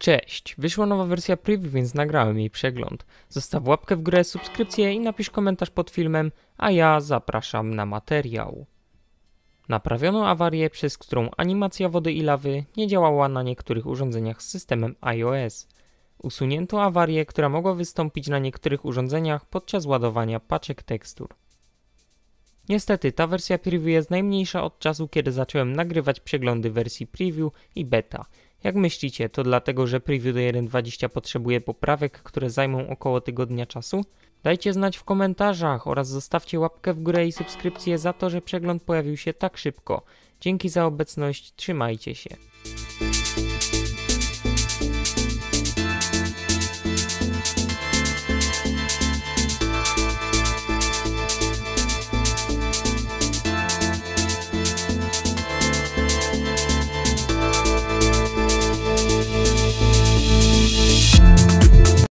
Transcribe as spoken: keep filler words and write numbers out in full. Cześć, wyszła nowa wersja preview, więc nagrałem jej przegląd. Zostaw łapkę w górę, subskrypcję i napisz komentarz pod filmem, a ja zapraszam na materiał. Naprawiono awarię, przez którą animacja wody i lawy nie działała na niektórych urządzeniach z systemem iOS. Usunięto awarię, która mogła wystąpić na niektórych urządzeniach podczas ładowania paczek tekstur. Niestety ta wersja preview jest najmniejsza od czasu, kiedy zacząłem nagrywać przeglądy wersji preview i beta. Jak myślicie, to dlatego, że preview do jeden dwadzieścia potrzebuje poprawek, które zajmą około tygodnia czasu? Dajcie znać w komentarzach oraz zostawcie łapkę w górę i subskrypcję za to, że przegląd pojawił się tak szybko. Dzięki za obecność, trzymajcie się.